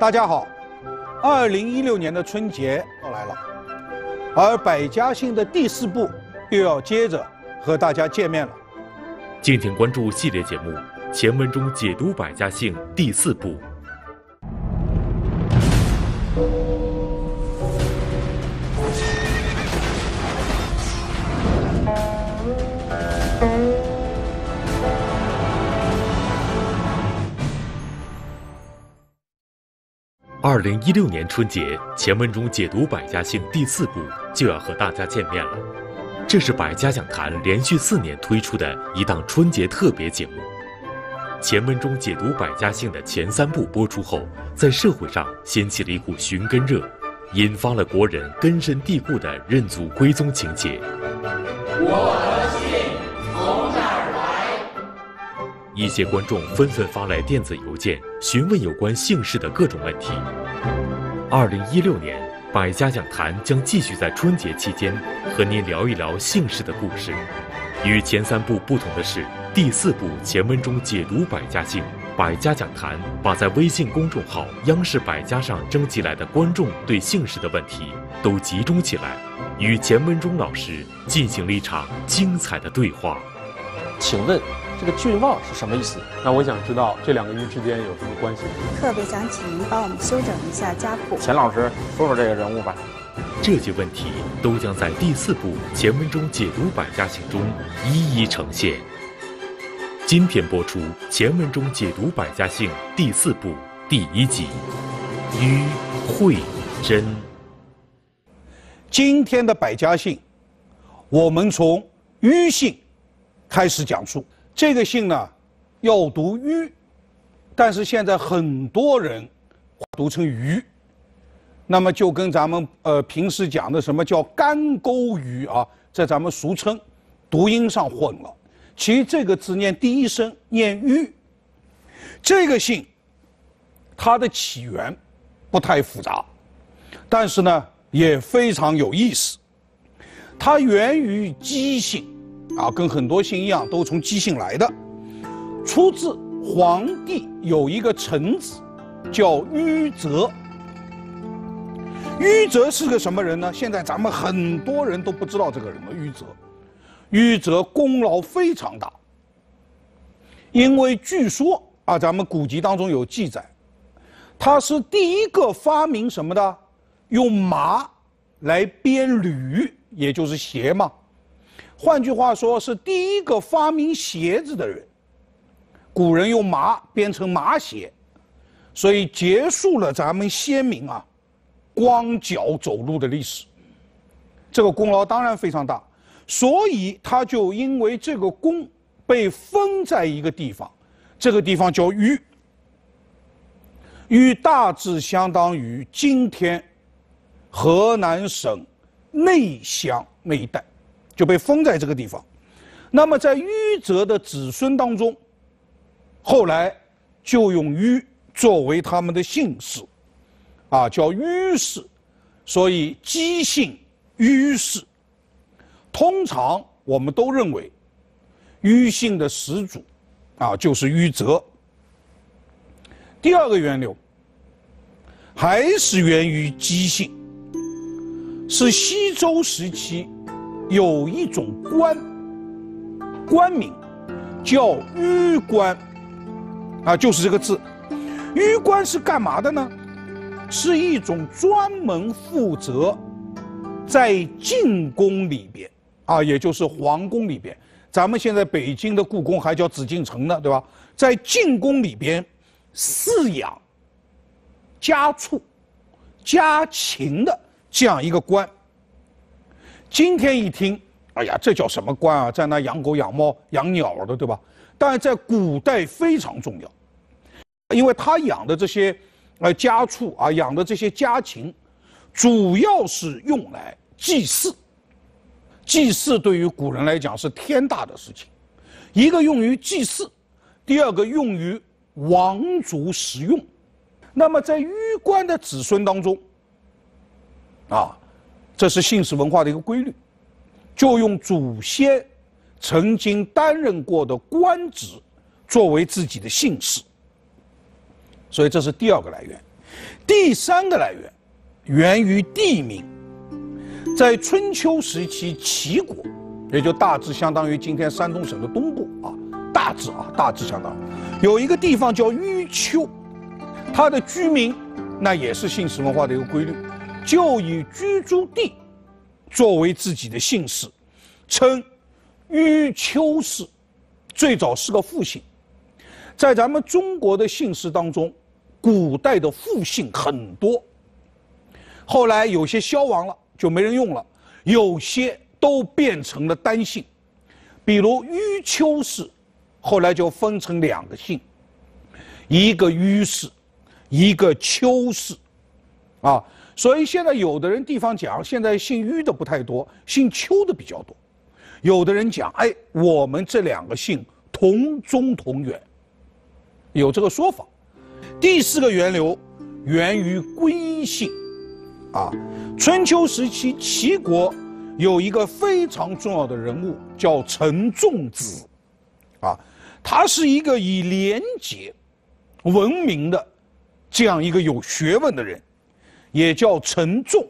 大家好，2016年的春节到来了，而百家姓的第四部又要接着和大家见面了。敬请关注系列节目《钱文忠解读百家姓》第四部。2016年春节，钱文忠解读百家姓第四部就要和大家见面了。这是百家讲坛连续4年推出的一档春节特别节目。钱文忠解读百家姓的前3部播出后，在社会上掀起了一股寻根热，引发了国人根深蒂固的认祖归宗情结。我的姓从哪儿来？一些观众纷纷发来电子邮件询问有关姓氏的各种问题。2016年，百家讲坛将继续在春节期间和您聊一聊姓氏的故事。与前3部不同的是，第4部《钱文忠解读百家姓》，百家讲坛把在微信公众号“央视百家”上征集来的观众对姓氏的问题都集中起来，与钱文忠老师进行了一场精彩的对话。请问这个郡望是什么意思？那我想知道这两个“玉”之间有什么关系。特别想请您帮我们修整一下家谱。钱老师，说说这个人物吧。这些问题都将在第4部《钱文忠解读百家姓》中一一呈现。今天播出《钱文忠解读百家姓》第4部第1集，于慧珍。今天的百家姓，我们从于姓开始讲述。这个姓呢，要读于，但是现在很多人读成于，那么就跟咱们平时讲的什么叫干沟鱼啊，在咱们俗称读音上混了。其实这个字念第一声，念于。这个姓它的起源不太复杂，但是呢也非常有意思。它源于姬姓。啊，跟很多姓一样，都从姬姓来的，出自皇帝有一个臣子叫于泽。于泽是个什么人呢？现在咱们很多人都不知道这个人了。于泽功劳非常大，因为据说啊，咱们古籍当中有记载，他是第一个发明什么的，用麻来编履，也就是鞋嘛。换句话说，是第一个发明鞋子的人。古人用麻编成麻鞋，所以结束了咱们先民啊光脚走路的历史。这个功劳当然非常大，所以他就因为这个功被封在一个地方，这个地方叫于。于大致相当于今天河南省内乡那一带。就被封在这个地方。那么在于泽的子孙当中，后来就用于作为他们的姓氏，啊，叫于氏。所以姬姓于氏，通常我们都认为于姓的始祖啊就是于泽。第2个源流还是源于姬姓，是西周时期有一种官名叫于官啊，就是这个字。于官是干嘛的呢？是一种专门负责在进宫里边啊，也就是皇宫里边，咱们现在北京的故宫还叫紫禁城呢，对吧？在进宫里边饲养家畜家禽的这样一个官。今天一听，哎呀，这叫什么官啊？在那养狗、养猫、养鸟的，对吧？但在古代非常重要，因为他养的这些家畜啊，养的这些家禽，主要是用来祭祀。祭祀对于古人来讲是天大的事情，一个用于祭祀，第2个用于王族食用。那么在于官的子孙当中，啊。这是姓氏文化的一个规律，就用祖先曾经担任过的官职作为自己的姓氏，所以这是第2个来源。第三个来源源于地名，在春秋时期，齐国，也就大致相当于今天山东省的东部啊，大致相当，有一个地方叫淤丘，它的居民那也是姓氏文化的一个规律，就以居住地作为自己的姓氏，称淤丘氏，最早是个复姓。在咱们中国的姓氏当中，古代的复姓很多，后来有些消亡了，就没人用了，有些都变成了单姓，比如淤丘氏，后来就分成两个姓，一个淤氏，一个丘氏，啊，所以现在有的人地方讲，现在姓淤的不太多，姓丘的比较多。有的人讲，哎，我们这两个姓同宗同源，有这个说法。第四个源流源于归姓，啊，春秋时期齐国有一个非常重要的人物叫陈仲子，啊，他是一个以廉洁闻名的这样一个有学问的人，也叫陈仲，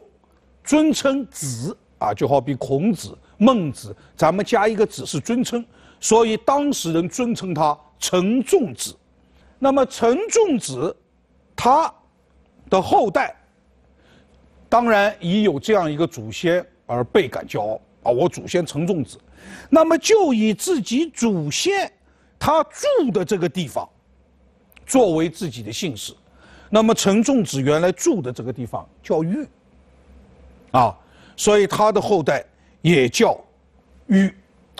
尊称子啊，就好比孔子、孟子，咱们加一个子是尊称，所以当时人尊称他陈仲子。那么陈仲子他的后代当然已有这样一个祖先而倍感骄傲啊，我祖先陈仲子，那么就以自己祖先他住的这个地方作为自己的姓氏。那么陈仲子原来住的这个地方叫淤，啊，所以他的后代也叫淤，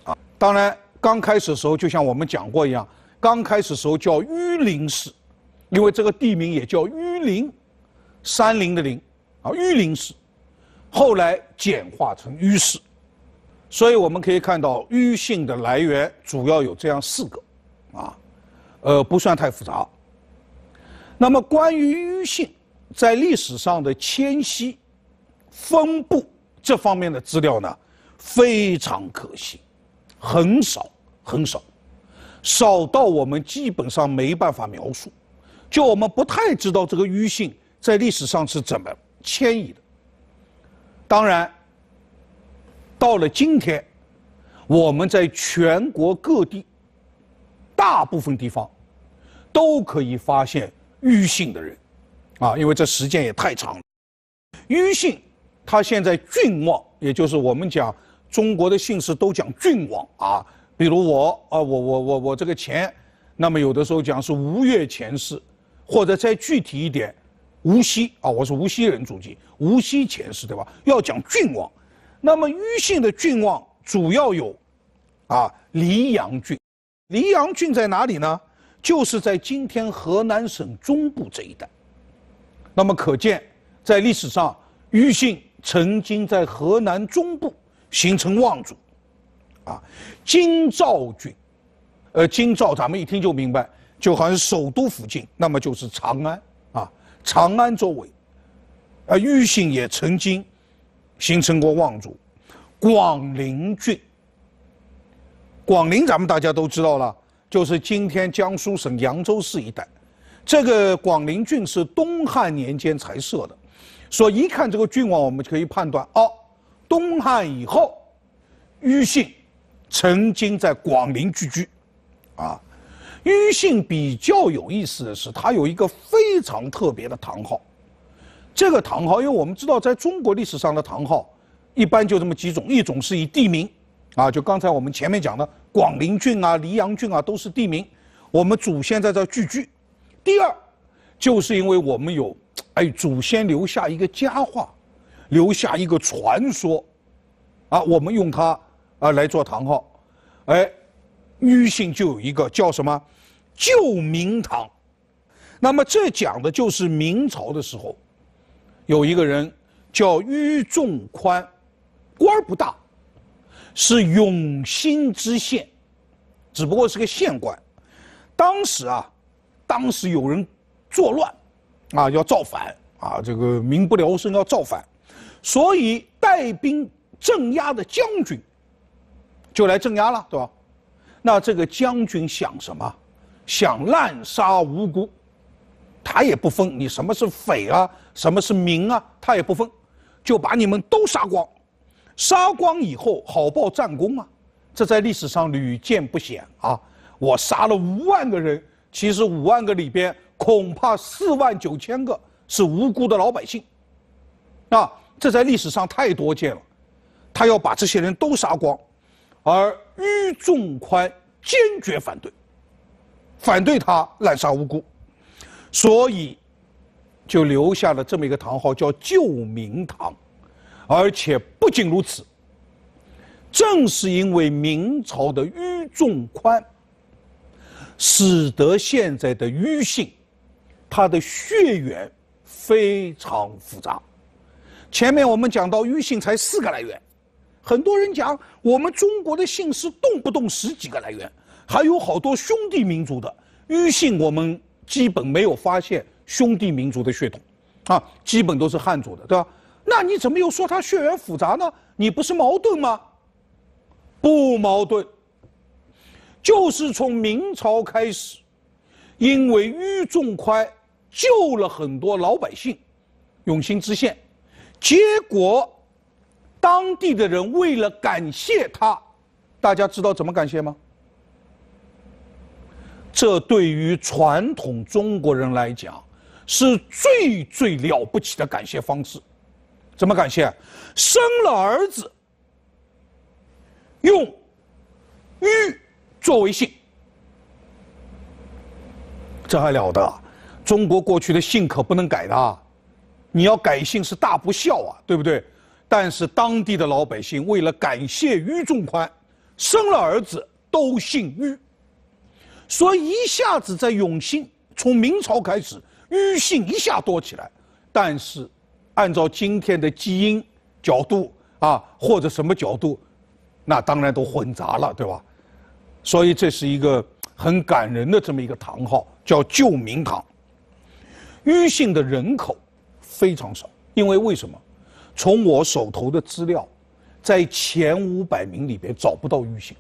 啊，当然刚开始的时候就像我们讲过一样，刚开始的时候叫淤陵氏，因为这个地名也叫淤陵，山陵的陵啊，淤陵氏，后来简化成淤氏，所以我们可以看到淤姓的来源主要有这样四个，啊，不算太复杂。那么关于淤姓在历史上的迁徙、分布这方面的资料呢，非常可惜，很少，少到我们基本上没办法描述，就我们不太知道这个淤姓在历史上是怎么迁移的。当然，到了今天，我们在全国各地大部分地方都可以发现淤姓的人，啊，因为这时间也太长了。淤姓，他现在郡望，也就是我们讲中国的姓氏都讲郡望啊，比如我啊，我这个钱，那么有的时候讲是吴越钱氏，或者再具体一点，无锡啊，我是无锡人祖籍，无锡钱氏对吧？要讲郡望，那么淤姓的郡望主要有，啊，黎阳郡，黎阳郡在哪里呢？就是在今天河南省中部这一带，那么可见在历史上淤姓曾经在河南中部形成望族，啊，京兆郡，京兆咱们一听就明白，就好像首都附近，那么就是长安啊，长安周围，而淤姓也曾经形成过望族，广陵郡，广陵咱们大家都知道了。就是今天江苏省扬州市一带，这个广陵郡是东汉年间才设的，所以一看这个郡望，我们可以判断，哦，东汉以后，淤姓曾经在广陵聚居，啊，淤姓比较有意思的是，它有一个非常特别的堂号，这个堂号，因为我们知道在中国历史上的堂号，一般就这么几种，一种是以地名。啊，就刚才我们前面讲的广陵郡啊、黎阳郡啊，都是地名，我们祖先在这聚居。第二，就是因为我们有，哎，祖先留下一个佳话，留下一个传说，啊，我们用它啊来做堂号，哎，淤姓就有一个叫什么旧明堂，那么这讲的就是明朝的时候，有一个人叫于仲宽，官不大。是永兴知县，只不过是个县官。当时有人作乱，啊，要造反啊，这个民不聊生要造反，所以带兵镇压的将军就来镇压了，对吧？那这个将军想什么？想滥杀无辜，他也不分你什么是匪啊，什么是民啊，他也不分，就把你们都杀光。杀光以后好报战功啊，这在历史上屡见不鲜啊。我杀了5万个人，其实5万个里边恐怕49000个是无辜的老百姓，啊，这在历史上太多见了。他要把这些人都杀光，而郁仲宽坚决反对，反对他滥杀无辜。 所以，就留下了这么一个堂号，叫救民堂。而且不仅如此，正是因为明朝的郁仲宽，使得现在的郁姓，它的血缘非常复杂。前面我们讲到郁姓才4个来源，很多人讲我们中国的姓氏动不动10几个来源，还有好多兄弟民族的郁姓我们 基本没有发现兄弟民族的血统，啊，基本都是汉族的，对吧？那你怎么又说他血缘复杂呢？你不是矛盾吗？不矛盾，就是从明朝开始，因为郁仲宽救了很多老百姓，永兴知县，结果当地的人为了感谢他，大家知道怎么感谢吗？ 这对于传统中国人来讲，是最了不起的感谢方式。怎么感谢？生了儿子，用“郁”作为姓，这还了得？中国过去的姓可不能改的啊，你要改姓是大不孝啊，对不对？但是当地的老百姓为了感谢郁仲宽，生了儿子都姓郁。 所以一下子在永兴，从明朝开始，郁姓一下多起来。但是，按照今天的基因角度啊，或者什么角度，那当然都混杂了，对吧？所以这是一个很感人的这么一个堂号，叫救民堂。郁姓的人口非常少，因为为什么？从我手头的资料，在前500名里边找不到郁姓。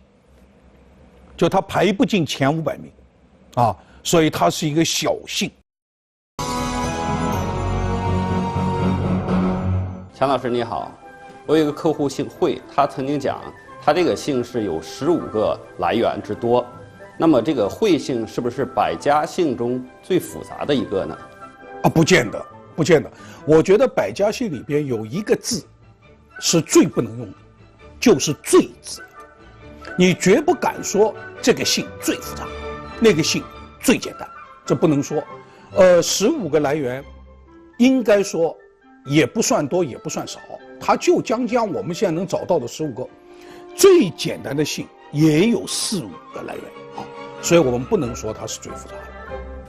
就他排不进前500名，啊，所以他是一个小姓。强老师你好，我有一个客户姓惠，他曾经讲他这个姓氏有15个来源之多，那么这个惠姓是不是百家姓中最复杂的一个呢？啊，不见得，不见得。我觉得百家姓里边有一个字是最不能用的，就是“最”字。 你绝不敢说这个姓最复杂，那个姓最简单，这不能说。15个来源，应该说也不算多，也不算少，它就将我们现在能找到的15个，最简单的姓也有4、5个来源啊，所以我们不能说它是最复杂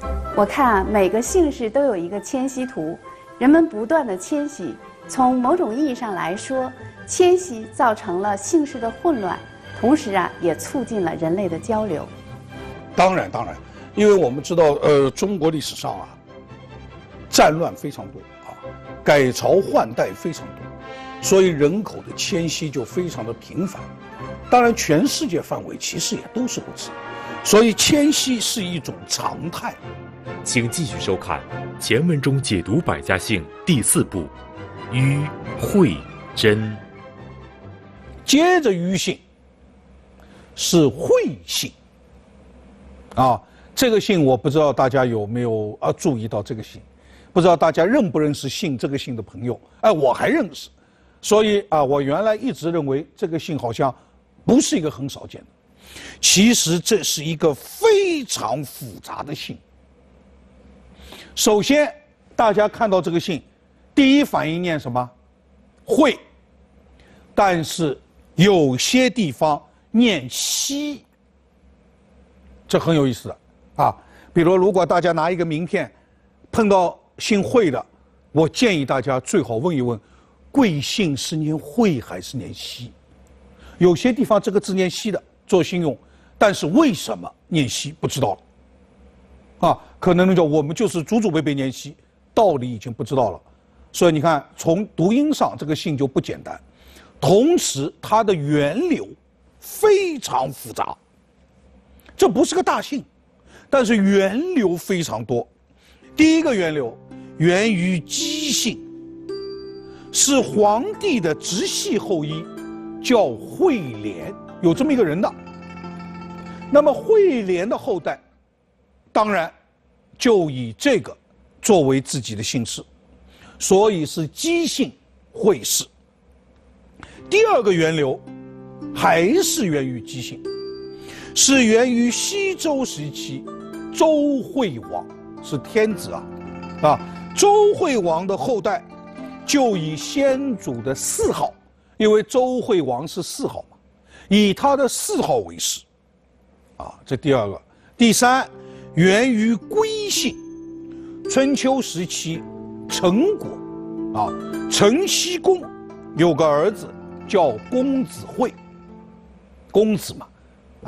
的。我看啊，每个姓氏都有一个迁徙图，人们不断的迁徙，从某种意义上来说，迁徙造成了姓氏的混乱。 同时啊，也促进了人类的交流。当然，当然，因为我们知道，中国历史上啊，战乱非常多啊，改朝换代非常多，所以人口的迁徙就非常的频繁。当然，全世界范围其实也都是如此，所以迁徙是一种常态。请继续收看前文中解读百家姓第4部，郁惠真。接着郁姓 是惠姓，啊，这个姓我不知道大家有没有注意到这个姓，不知道大家认不认识姓这个姓的朋友？哎，我还认识，所以啊，我原来一直认为这个姓好像不是一个很少见的，其实这是一个非常复杂的姓。首先，大家看到这个姓，第一反应念什么？惠，但是有些地方 念西，这很有意思的啊。比如，如果大家拿一个名片，碰到姓惠的，我建议大家最好问一问，贵姓是念惠还是念西？有些地方这个字念西的，做信用，但是为什么念西不知道了？啊，可能叫我们就是祖祖辈辈念西，道理已经不知道了。所以你看，从读音上这个姓就不简单，同时它的源流 非常复杂，这不是个大姓，但是源流非常多。第一个源流源于姬姓，是皇帝的直系后裔，叫惠廉，有这么一个人的。那么惠廉的后代，当然就以这个作为自己的姓氏，所以是姬姓惠氏。第二个源流还是源于姬姓，是源于西周时期周惠王，是天子啊，周惠王的后代就以先祖的谥号，因为周惠王是谥号嘛，以他的谥号为氏，这第二个。第三，源于归姓，春秋时期陈国，陈僖公有个儿子叫公子惠，公子嘛，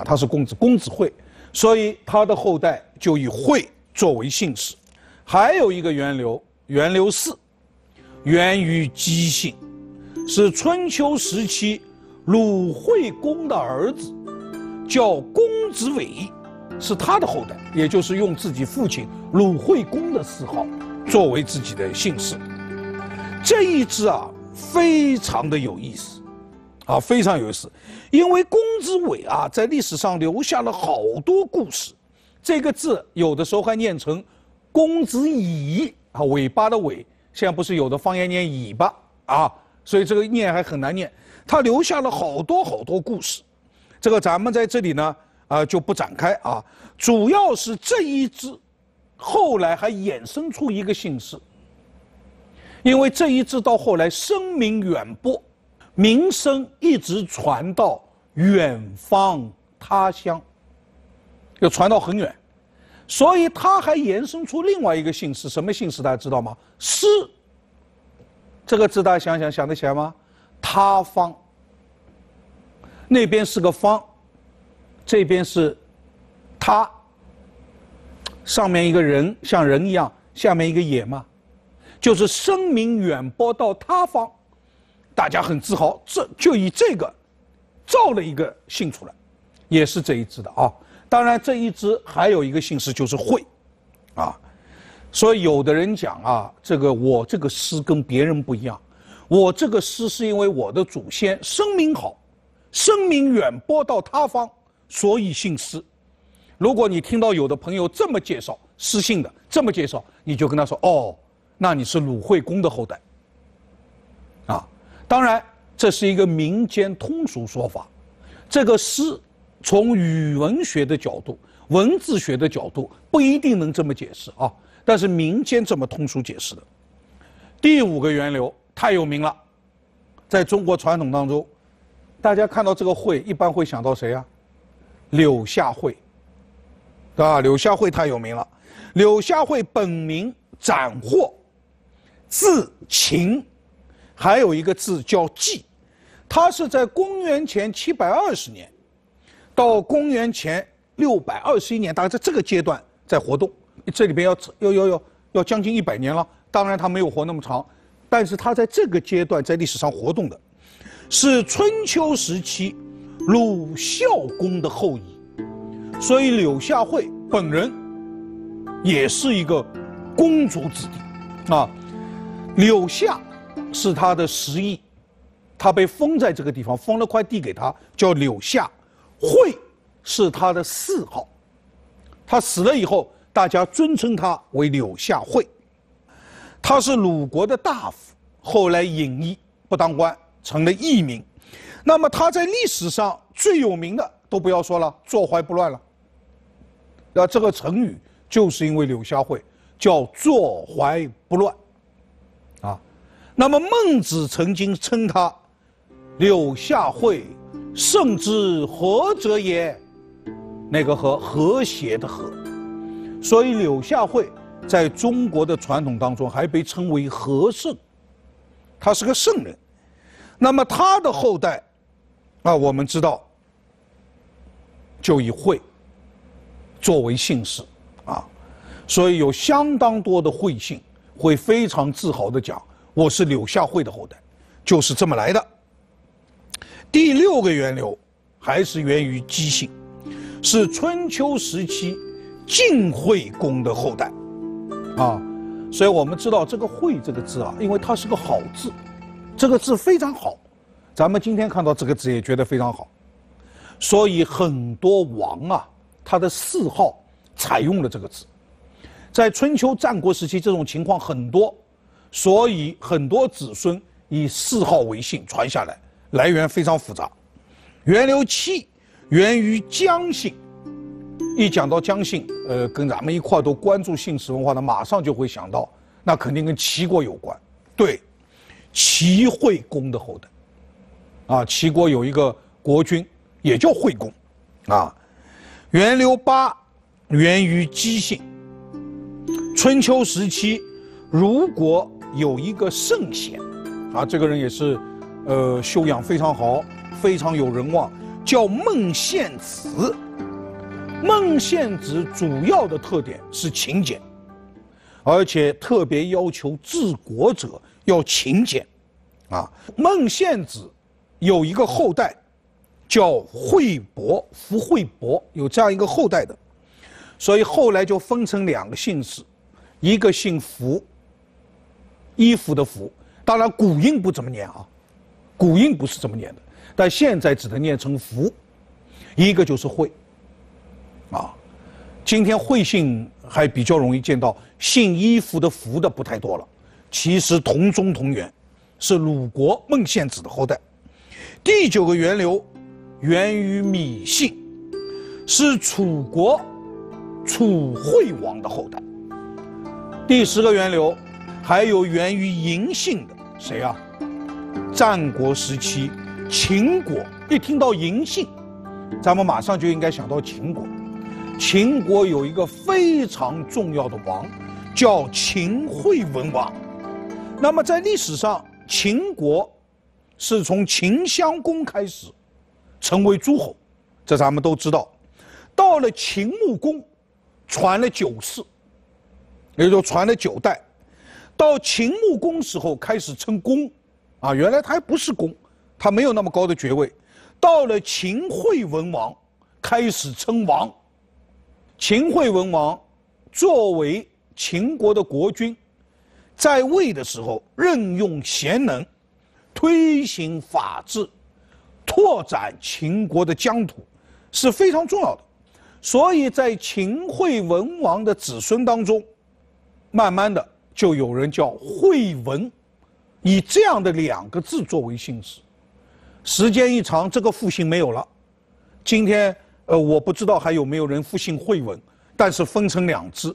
他是公子，公子惠，所以他的后代就以惠作为姓氏。还有一个源流，源流四，源于姬姓，是春秋时期鲁惠公的儿子叫公子伟，是他的后代，也就是用自己父亲鲁惠公的谥号作为自己的姓氏。这一支非常的有意思，非常有意思，因为公子伟在历史上留下了好多故事。这个字有的时候还念成公子尾，尾巴的尾，现在不是有的方言念尾巴所以这个念还很难念。他留下了好多好多故事，这个咱们在这里呢就不展开主要是这一支后来还衍生出一个姓氏，因为这一支到后来声名远播，名声一直传到远方他乡，又传到很远，所以他还延伸出另外一个姓氏。什么姓氏大家知道吗？师，这个字大家想得起来吗？他方，那边是个方，这边是他，上面一个人像人一样，下面一个野嘛，就是声名远播到他方，大家很自豪，这就以这个造了一个姓出来，也是这一支的当然这一支还有一个姓氏就是惠所以有的人讲这个我这个师跟别人不一样，我这个师是因为我的祖先声名好，声名远播到他方，所以姓师。如果你听到有的朋友这么介绍师姓的，这么介绍，你就跟他说那你是鲁惠公的后代当然这是一个民间通俗说法。这个师从语文学的角度，文字学的角度不一定能这么解释但是民间这么通俗解释的。第五个源流太有名了，在中国传统当中，大家看到这个惠一般会想到谁啊？柳下惠柳下惠太有名了。柳下惠本名斩获，字秦，还有一个字叫季，他是在公元前720年到公元前621年，大概在这个阶段在活动。这里边要将近100年了，当然他没有活那么长，但是他在这个阶段在历史上活动的，是春秋时期鲁孝公的后裔，所以柳下惠本人也是一个公主子弟柳下是他的实意，他被封在这个地方，封了块地给他，叫柳下。惠是他的谥号，他死了以后，大家尊称他为柳下惠。他是鲁国的大夫，后来隐逸不当官，成了佚名。那么他在历史上最有名的都不要说了，坐怀不乱了。这个成语就是因为柳下惠叫坐怀不乱那么孟子曾经称他柳下惠圣之和者也，那个和，和谐的和，所以柳下惠在中国的传统当中还被称为和圣，他是个圣人。那么他的后代我们知道就以惠作为姓氏所以有相当多的惠姓会非常自豪地讲我是柳下惠的后代，就是这么来的。第六个源流还是源于姬姓，是春秋时期晋惠公的后代，啊，所以我们知道这个“会”这个字啊，因为它是个好字，这个字非常好，咱们今天看到这个字也觉得非常好，所以很多王啊，他的谥号采用了这个字，在春秋战国时期这种情况很多，所以很多子孙以谥号为姓传下来，来源非常复杂。源流“戚”源于姜姓。 一讲到姜姓，跟咱们一块都关注姓氏文化的，马上就会想到，那肯定跟齐国有关。对，齐惠公的后代，啊，齐国有一个国君也叫惠公，啊，源流“八”源于姬姓。春秋时期，如果有一个圣贤，啊，这个人也是，修养非常好，非常有人望，叫孟献子。 孟献子主要的特点是勤俭，而且特别要求治国者要勤俭，啊，孟献子有一个后代叫惠伯，夫惠伯有这样一个后代的，所以后来就分成两个姓氏，一个姓服，衣服的服，当然古音不怎么念啊，古音不是这么念的，但现在只能念成服，一个就是惠。 啊，今天惠姓还比较容易见到，姓衣服的服的不太多了。其实同宗同源，是鲁国孟献子的后代。第9个源流源于芈姓，是楚国楚惠王的后代。第10个源流还有源于嬴姓的，谁啊？战国时期秦国，一听到嬴姓，咱们马上就应该想到秦国。 秦国有一个非常重要的王，叫秦惠文王。那么在历史上，秦国是从秦襄公开始成为诸侯，这咱们都知道。到了秦穆公，传了9世，也就传了9代。到秦穆公时候开始称公，啊，原来他还不是公，他没有那么高的爵位。到了秦惠文王，开始称王。 秦惠文王作为秦国的国君，在位的时候任用贤能，推行法治，拓展秦国的疆土是非常重要的。所以在秦惠文王的子孙当中，慢慢的就有人叫惠文，以这样的2个字作为姓氏。时间一长，这个复姓没有了。今天。 我不知道还有没有人复姓惠文，但是分成2支，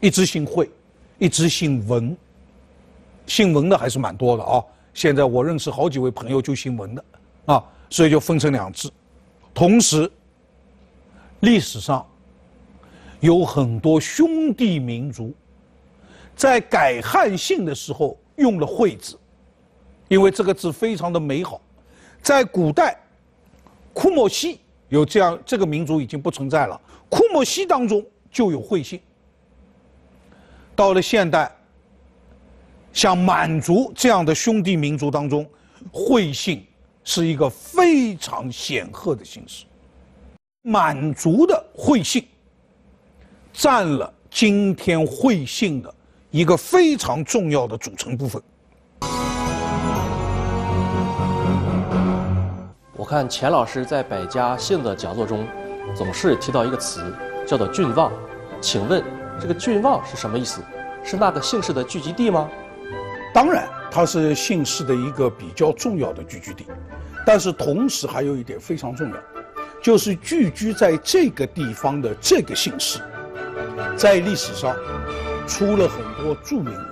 一支姓惠，一支姓文。姓文的还是蛮多的啊，现在我认识好几位朋友就姓文的，啊，所以就分成2支。同时，历史上有很多兄弟民族，在改汉姓的时候用了“惠”字，因为这个字非常的美好。在古代，库莫西。 有这样，这个民族已经不存在了。库莫西当中就有惠姓。到了现代，像满族这样的兄弟民族当中，惠姓是一个非常显赫的姓氏。满族的惠姓占了今天惠姓的一个非常重要的组成部分。 我看钱老师在百家姓的讲座中，总是提到一个词，叫做“郡望”。请问这个“郡望”是什么意思？是那个姓氏的聚集地吗？当然，它是姓氏的一个比较重要的聚居地，但是同时还有一点非常重要，就是聚居在这个地方的这个姓氏，在历史上出了很多著名人，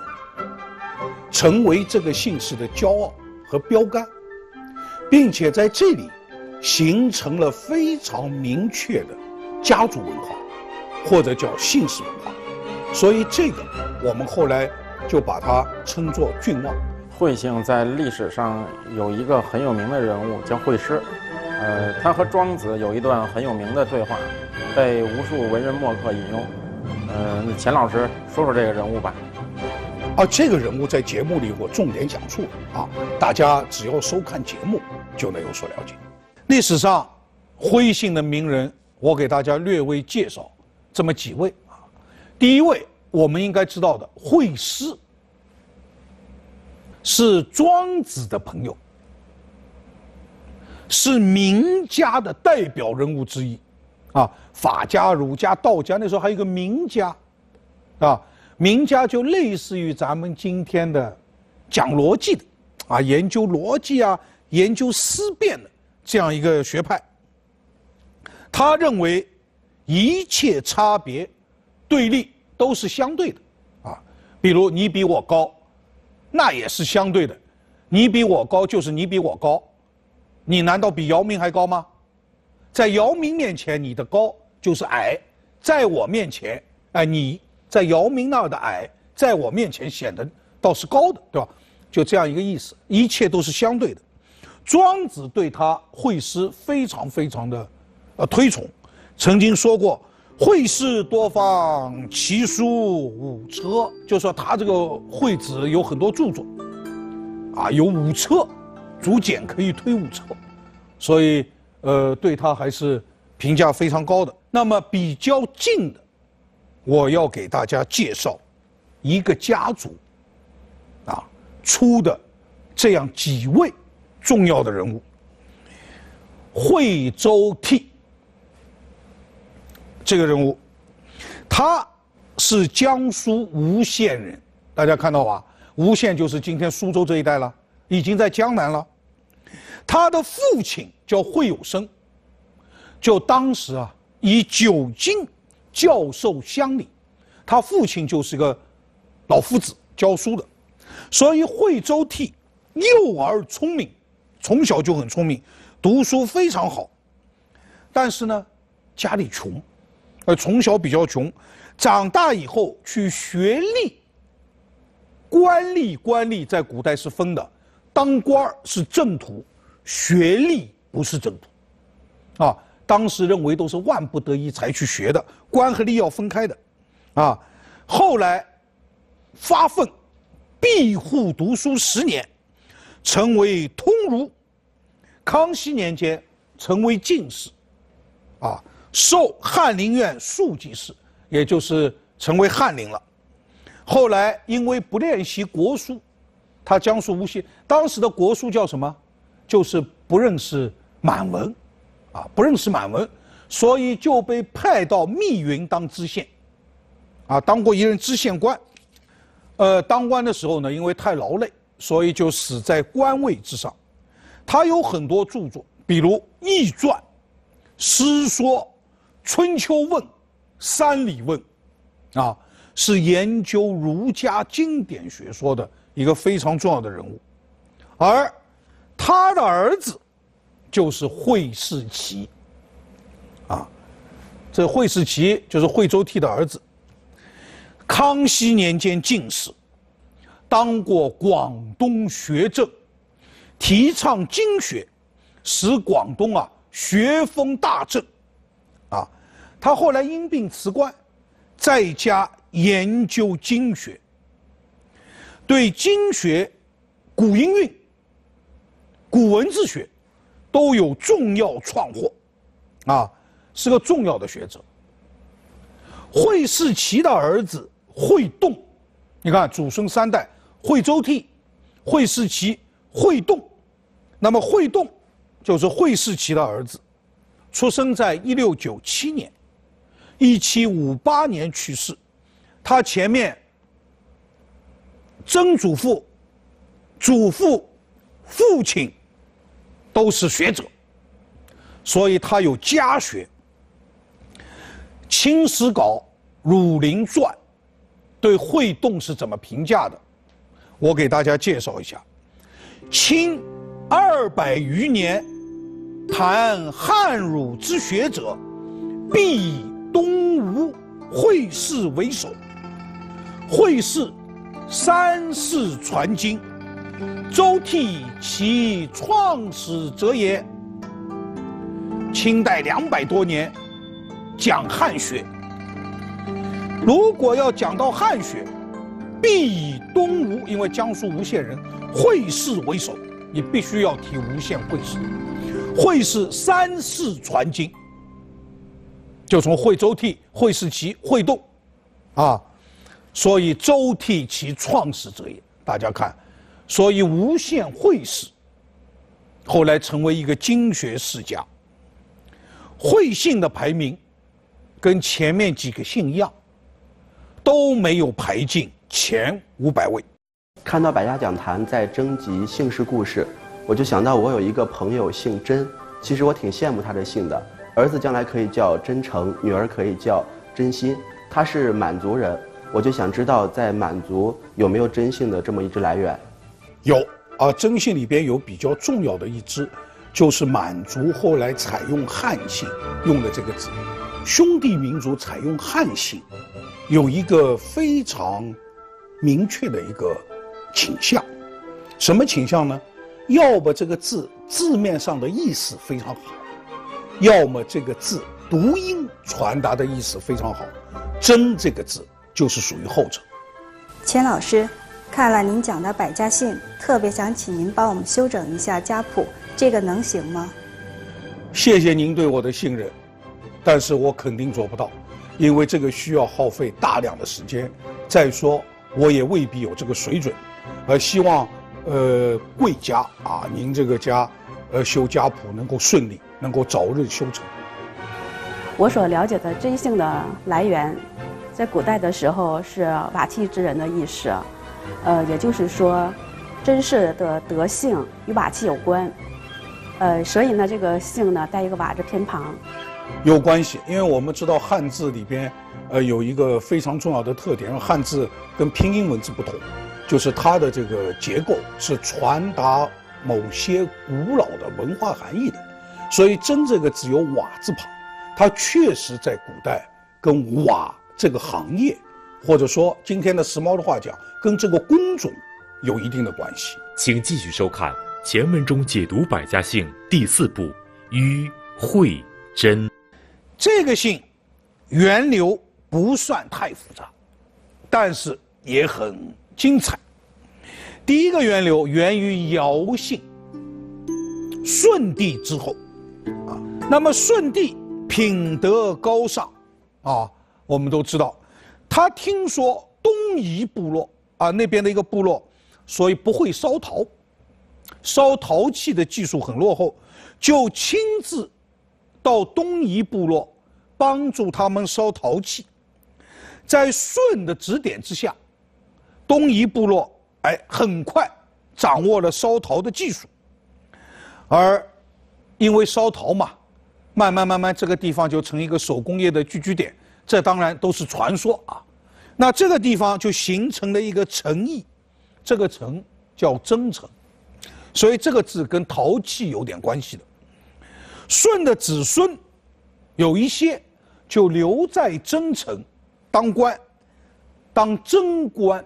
成为这个姓氏的骄傲和标杆。 并且在这里形成了非常明确的家族文化，或者叫姓氏文化，所以这个我们后来就把它称作郡望。惠姓在历史上有一个很有名的人物叫惠施，他和庄子有一段很有名的对话，被无数文人墨客引用。钱老师说说这个人物吧。 啊，这个人物在节目里我重点讲述啊，大家只要收看节目就能有所了解。历史上，惠姓的名人，我给大家略微介绍这么几位啊。第一位我们应该知道的，惠施是庄子的朋友，是名家的代表人物之一，啊，法家、儒家、道家，那时候还有一个名家，啊，名家就类似于咱们今天的讲逻辑的，啊，研究逻辑啊，研究思辨的这样一个学派。他认为一切差别、对立都是相对的，啊，比如你比我高，那也是相对的，你比我高就是你比我高，你难道比姚明还高吗？在姚明面前你的高就是矮，在我面前，哎，你在姚明那儿的矮，在我面前显得倒是高的，对吧？就这样一个意思，一切都是相对的。庄子对他惠施非常非常的推崇，曾经说过惠施多方，其书五车，就说他这个惠子有很多著作，啊，有五车，竹简可以推五车，所以对他还是评价非常高的。那么比较近的，我要给大家介绍一个家族，啊，出的这样几位重要的人物：惠州悌。这个人物，他是江苏吴县人，大家看到吧？吴县就是今天苏州这一带了，已经在江南了。他的父亲叫惠有生，就当时啊以九经教授乡里，他父亲就是个老夫子教书的，所以惠州悌幼而聪明，从小就很聪明，读书非常好。但是呢，家里穷。从小比较穷，长大以后去学吏，官吏在古代是分的，当官儿是正途，学吏不是正途，啊，当时认为都是万不得已才去学的，官和吏要分开的，啊，后来发奋闭户读书10年，成为通儒，康熙年间成为进士，啊。授翰林院庶几士，也就是成为翰林了。后来因为不练习国书，他江苏无锡当时的国书叫什么？就是不认识满文，啊，不认识满文，所以就被派到密云当知县，啊，当过一任知县官。当官的时候呢，因为太劳累，所以就死在官位之上。他有很多著作，比如《易传》《诗说》。《春秋问》《三礼问》，啊，是研究儒家经典学说的一个非常重要的人物，而他的儿子就是惠世奇，啊，这惠世奇就是惠州悌的儿子。康熙年间进士，当过广东学政，提倡经学，使广东啊学风大振。他后来因病辞官，在家研究经学，对经学、古音韵、古文字学都有重要创获，啊，是个重要的学者。惠世奇的儿子惠栋，你看祖孙三代，惠州悌、惠世奇、惠栋，那么惠栋就是惠世奇的儿子，出生在1697年。1758年去世，他前面曾祖父、祖父、父亲都是学者，所以他有家学，《清史稿》《儒林传》对惠栋是怎么评价的？我给大家介绍一下：清200余年，谈汉儒之学者，必以东吴惠氏为首，惠氏三世传经，周悌其创始者也。清代200多年讲汉学，如果要讲到汉学，必以东吴，因为江苏吴县人，惠氏为首，你必须要提吴县惠氏。惠氏三世传经，就从惠州悌、惠世奇、惠栋，啊，所以周替其创始者也。大家看，所以无限惠氏后来成为一个经学世家。惠姓的排名跟前面几个姓一样，都没有排进前500位。看到百家讲坛在征集姓氏故事，我就想到我有一个朋友姓甄，其实我挺羡慕他这姓的。 儿子将来可以叫真诚，女儿可以叫真心。他是满族人，我就想知道在满族有没有真姓的这么一支来源。有啊，真姓里边有比较重要的一支，就是满族后来采用汉姓用的这个字。兄弟民族采用汉姓，有一个非常明确的一个倾向，什么倾向呢？要不这个字字面上的意思非常好。 要么这个字读音传达的意思非常好，“真”这个字就是属于后者。钱老师，看了您讲的百家姓，特别想请您帮我们修整一下家谱，这个能行吗？谢谢您对我的信任，但是我肯定做不到，因为这个需要耗费大量的时间。再说，我也未必有这个水准，希望贵家啊，您这个家。 修家谱能够顺利，能够早日修成。我所了解的真姓的来源，在古代的时候是瓦剌之人的意识，也就是说，甄氏的德姓与瓦剌有关，所以呢，这个姓呢带一个瓦字偏旁，有关系。因为我们知道汉字里边，有一个非常重要的特点，汉字跟拼音文字不同，就是它的这个结构是传达。 某些古老的文化含义的，所以“真”这个字有“瓦”字旁，它确实在古代跟瓦这个行业，或者说今天的时髦的话讲，跟这个工种有一定的关系。请继续收看《钱文忠解读百家姓》第4部《于惠甄》。这个姓源流不算太复杂，但是也很精彩。 第一个源流源于尧姓，舜帝之后，啊，那么舜帝品德高尚，啊，我们都知道，他听说东夷部落啊那边的一个部落，所以不会烧陶，烧陶器的技术很落后，就亲自到东夷部落帮助他们烧陶器，在舜的指点之下，东夷部落。 哎，很快掌握了烧陶的技术，而因为烧陶嘛，慢慢这个地方就成一个手工业的聚居点。这当然都是传说啊。那这个地方就形成了一个城邑，这个城叫增城，所以这个字跟陶器有点关系的。舜的子孙有一些就留在增城当官，当征官。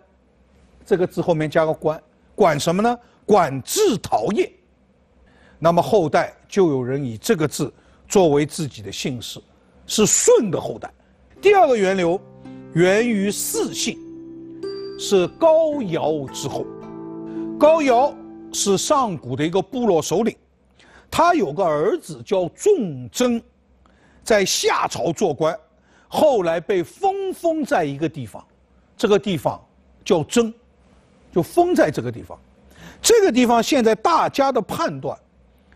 这个字后面加个“官”，管什么呢？管制陶业。那么后代就有人以这个字作为自己的姓氏，是舜的后代。第二个源流源于姒姓，是高尧之后。高尧是上古的一个部落首领，他有个儿子叫仲曾，在夏朝做官，后来被封在一个地方，这个地方叫曾。 就封在这个地方，这个地方现在大家的判断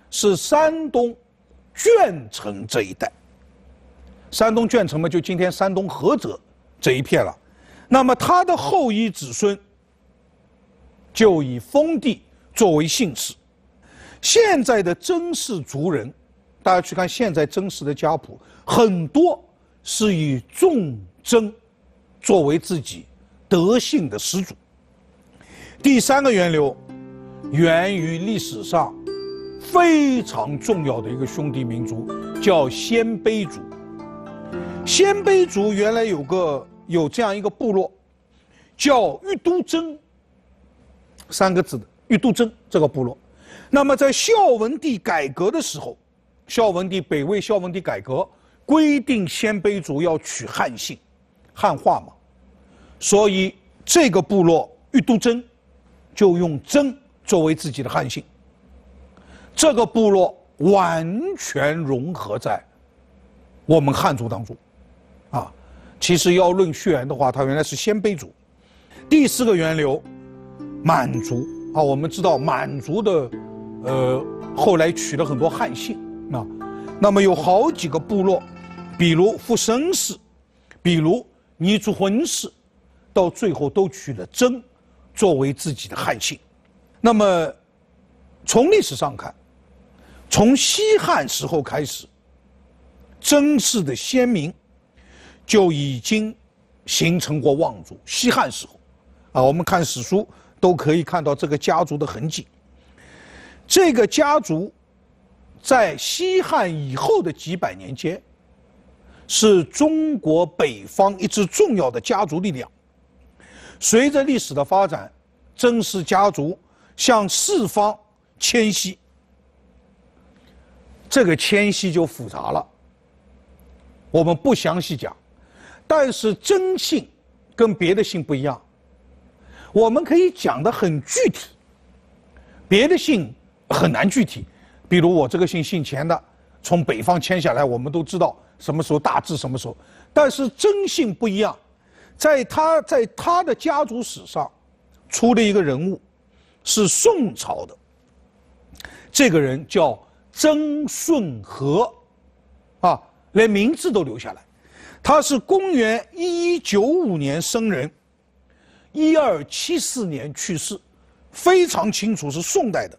是山东鄄城这一带。山东鄄城嘛，就今天山东菏泽这一片了。那么他的后裔子孙就以封地作为姓氏。现在的甄氏族人，大家去看现在甄氏的家谱，很多是以仲曾作为自己德姓的始祖。 第三个源流，源于历史上非常重要的一个兄弟民族，叫鲜卑族。鲜卑族原来有这样一个部落，叫玉都真，三个字的玉都真这个部落。那么在孝文帝改革的时候，北魏孝文帝改革规定鲜卑族要取汉姓，汉化嘛，所以这个部落玉都真。 就用“真”作为自己的汉姓，这个部落完全融合在我们汉族当中，啊，其实要论血缘的话，它原来是鲜卑族。第四个源流，满族啊，我们知道满族的，后来取了很多汉姓啊。那么有好几个部落，比如傅生氏，比如尼族浑氏，到最后都取了真作为自己的汉姓。那么从历史上看，从西汉时候开始，真氏的先民就已经形成过望族。西汉时候，啊，我们看史书都可以看到这个家族的痕迹。这个家族在西汉以后的几百年间，是中国北方一支重要的家族力量。随着历史的发展，真氏家族向四方迁徙。这个迁徙就复杂了，我们不详细讲。但是真姓跟别的姓不一样，我们可以讲得很具体，别的姓很难具体。比如我这个姓姓钱的，从北方迁下来，我们都知道什么时候大致什么时候。但是真姓不一样，在他的家族史上出了一个人物，是宋朝的，这个人叫曾舜和，啊，连名字都留下来。他是公元1195年生人，1274年去世，非常清楚是宋代的。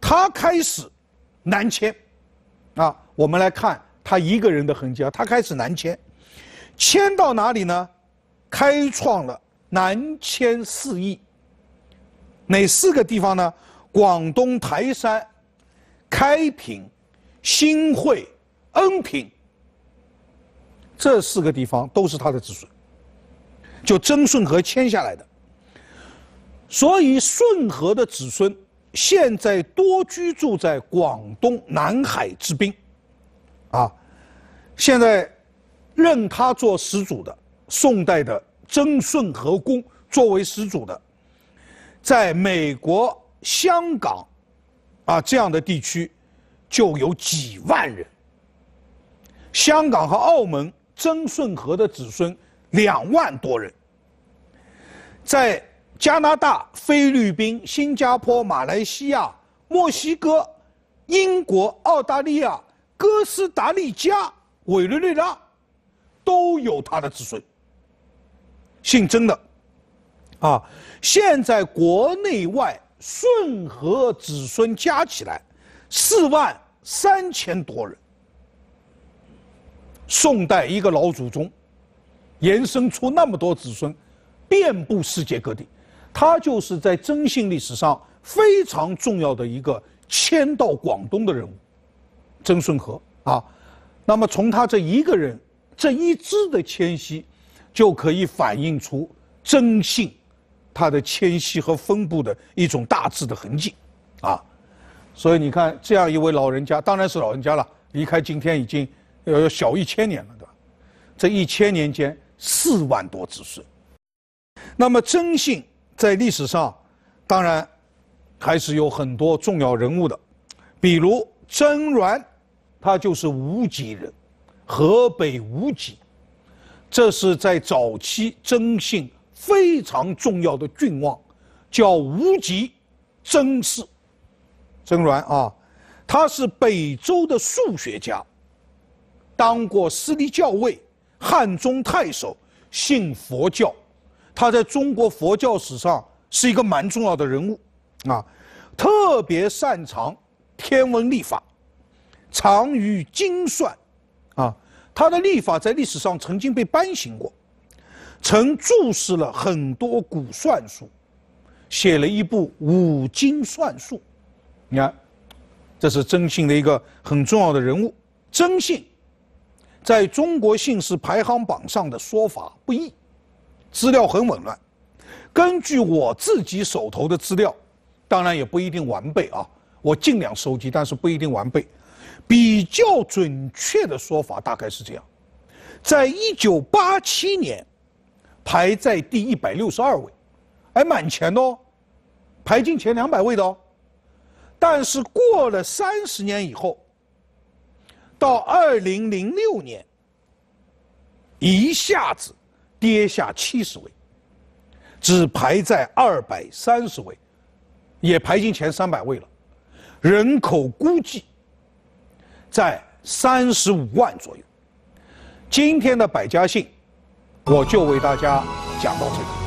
他开始南迁，啊，我们来看他一个人的痕迹啊。他开始南迁，迁到哪里呢？开创了南迁四邑，哪四个地方呢？广东台山、开平、新会、恩平，这四个地方都是他的子孙，就曾舜和迁下来的。所以舜和的子孙现在多居住在广东南海之滨，啊，现在认他做始祖的宋代的曾舜和公作为始祖的，在美国、香港啊，这样的地区就有几万人。香港和澳门曾舜和的子孙2万多人，在加拿大、菲律宾、新加坡、马来西亚、墨西哥、英国、澳大利亚、哥斯达黎加、委内瑞拉都有他的子孙，姓曾的啊。现在国内外舜和子孙加起来43000多人。宋代一个老祖宗延伸出那么多子孙，遍布世界各地。他就是在曾姓历史上非常重要的一个迁到广东的人物，曾舜和啊。那么从他这一个人这一支的迁徙，就可以反映出曾姓它的迁徙和分布的一种大致的痕迹，啊，所以你看这样一位老人家，当然是老人家了，离开今天已经小1000年了，对吧？这1000年间4万多子孙。那么曾姓在历史上当然还是有很多重要人物的，比如曾鸾，他就是无极人，河北无极，这是在早期曾姓非常重要的郡望，叫无极曾氏，曾鸾啊。他是北周的数学家，当过司礼校尉、汉中太守，信佛教。他在中国佛教史上是一个蛮重要的人物啊，特别擅长天文历法，长于精算啊。他的历法在历史上曾经被颁行过，曾注释了很多古算术，写了一部《五经算术》。你看，这是曾姓的一个很重要的人物。曾姓在中国姓氏排行榜上的说法不一，资料很紊乱。根据我自己手头的资料，当然也不一定完备啊，我尽量收集，但是不一定完备。比较准确的说法大概是这样：在1987年。排在第162位，还蛮前的哦，排进前200位的哦。但是过了30年以后，到2006年，一下子跌下70位，只排在230位，也排进前300位了。人口估计在35万左右。今天的百家姓，我就为大家讲到这里。